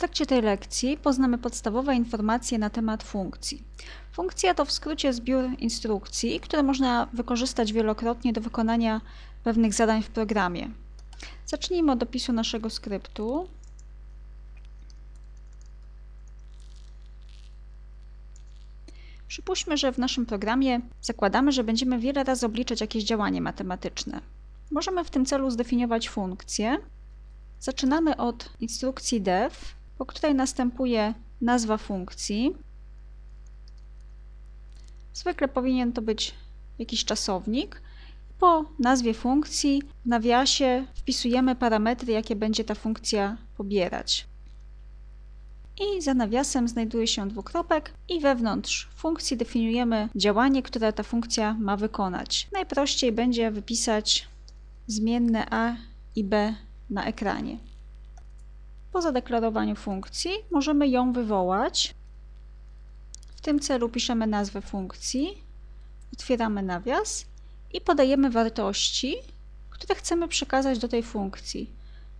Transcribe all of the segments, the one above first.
trakcie tej lekcji poznamy podstawowe informacje na temat funkcji. Funkcja to w skrócie zbiór instrukcji, które można wykorzystać wielokrotnie do wykonania pewnych zadań w programie. Zacznijmy od opisu naszego skryptu. Przypuśćmy, że w naszym programie zakładamy, że będziemy wiele razy obliczać jakieś działanie matematyczne. Możemy w tym celu zdefiniować funkcję. Zaczynamy od instrukcji def, po której następuje nazwa funkcji. Zwykle powinien to być jakiś czasownik. Po nazwie funkcji w nawiasie wpisujemy parametry, jakie będzie ta funkcja pobierać. I za nawiasem znajduje się dwukropek i wewnątrz funkcji definiujemy działanie, które ta funkcja ma wykonać. Najprościej będzie wypisać zmienne a i b na ekranie. Po zadeklarowaniu funkcji możemy ją wywołać. W tym celu piszemy nazwę funkcji, otwieramy nawias i podajemy wartości, które chcemy przekazać do tej funkcji.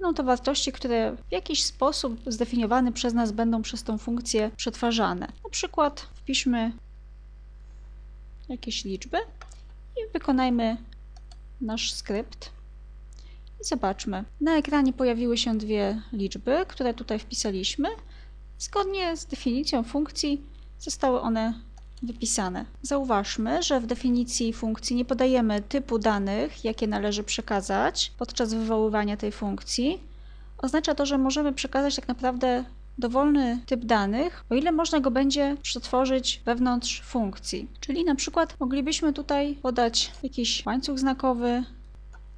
Będą to wartości, które w jakiś sposób zdefiniowany przez nas będą przez tą funkcję przetwarzane. Na przykład wpiszmy jakieś liczby i wykonajmy nasz skrypt. I zobaczmy. Na ekranie pojawiły się dwie liczby, które tutaj wpisaliśmy. Zgodnie z definicją funkcji zostały one wypisane. Zauważmy, że w definicji funkcji nie podajemy typu danych, jakie należy przekazać podczas wywoływania tej funkcji. Oznacza to, że możemy przekazać tak naprawdę dowolny typ danych, o ile można go będzie przetworzyć wewnątrz funkcji. Czyli na przykład moglibyśmy tutaj podać jakiś łańcuch znakowy.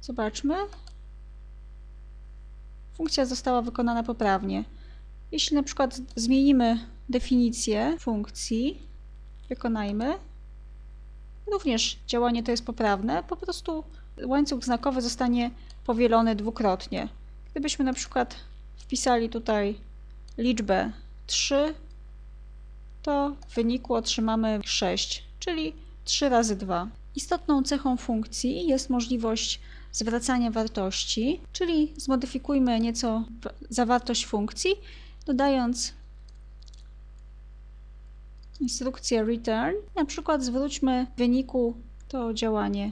Zobaczmy. Funkcja została wykonana poprawnie. Jeśli na przykład zmienimy definicję funkcji, wykonajmy. Również działanie to jest poprawne, po prostu łańcuch znakowy zostanie powielony dwukrotnie. Gdybyśmy na przykład wpisali tutaj liczbę 3, to w wyniku otrzymamy 6, czyli 3 razy 2. Istotną cechą funkcji jest możliwość zwracania wartości, czyli zmodyfikujmy nieco zawartość funkcji, dodając instrukcję return, na przykład zwróćmy w wyniku to działanie,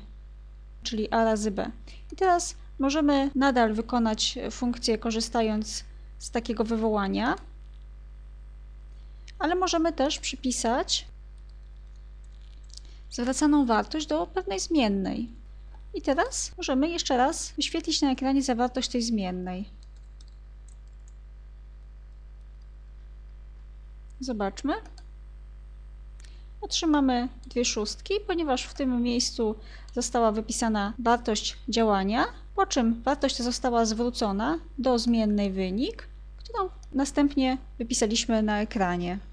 czyli a razy b. I teraz możemy nadal wykonać funkcję korzystając z takiego wywołania, ale możemy też przypisać zwracaną wartość do pewnej zmiennej. I teraz możemy jeszcze raz wyświetlić na ekranie zawartość tej zmiennej. Zobaczmy. Otrzymamy 2 szóstki, ponieważ w tym miejscu została wypisana wartość działania, po czym wartość ta została zwrócona do zmiennej wynik, którą następnie wypisaliśmy na ekranie.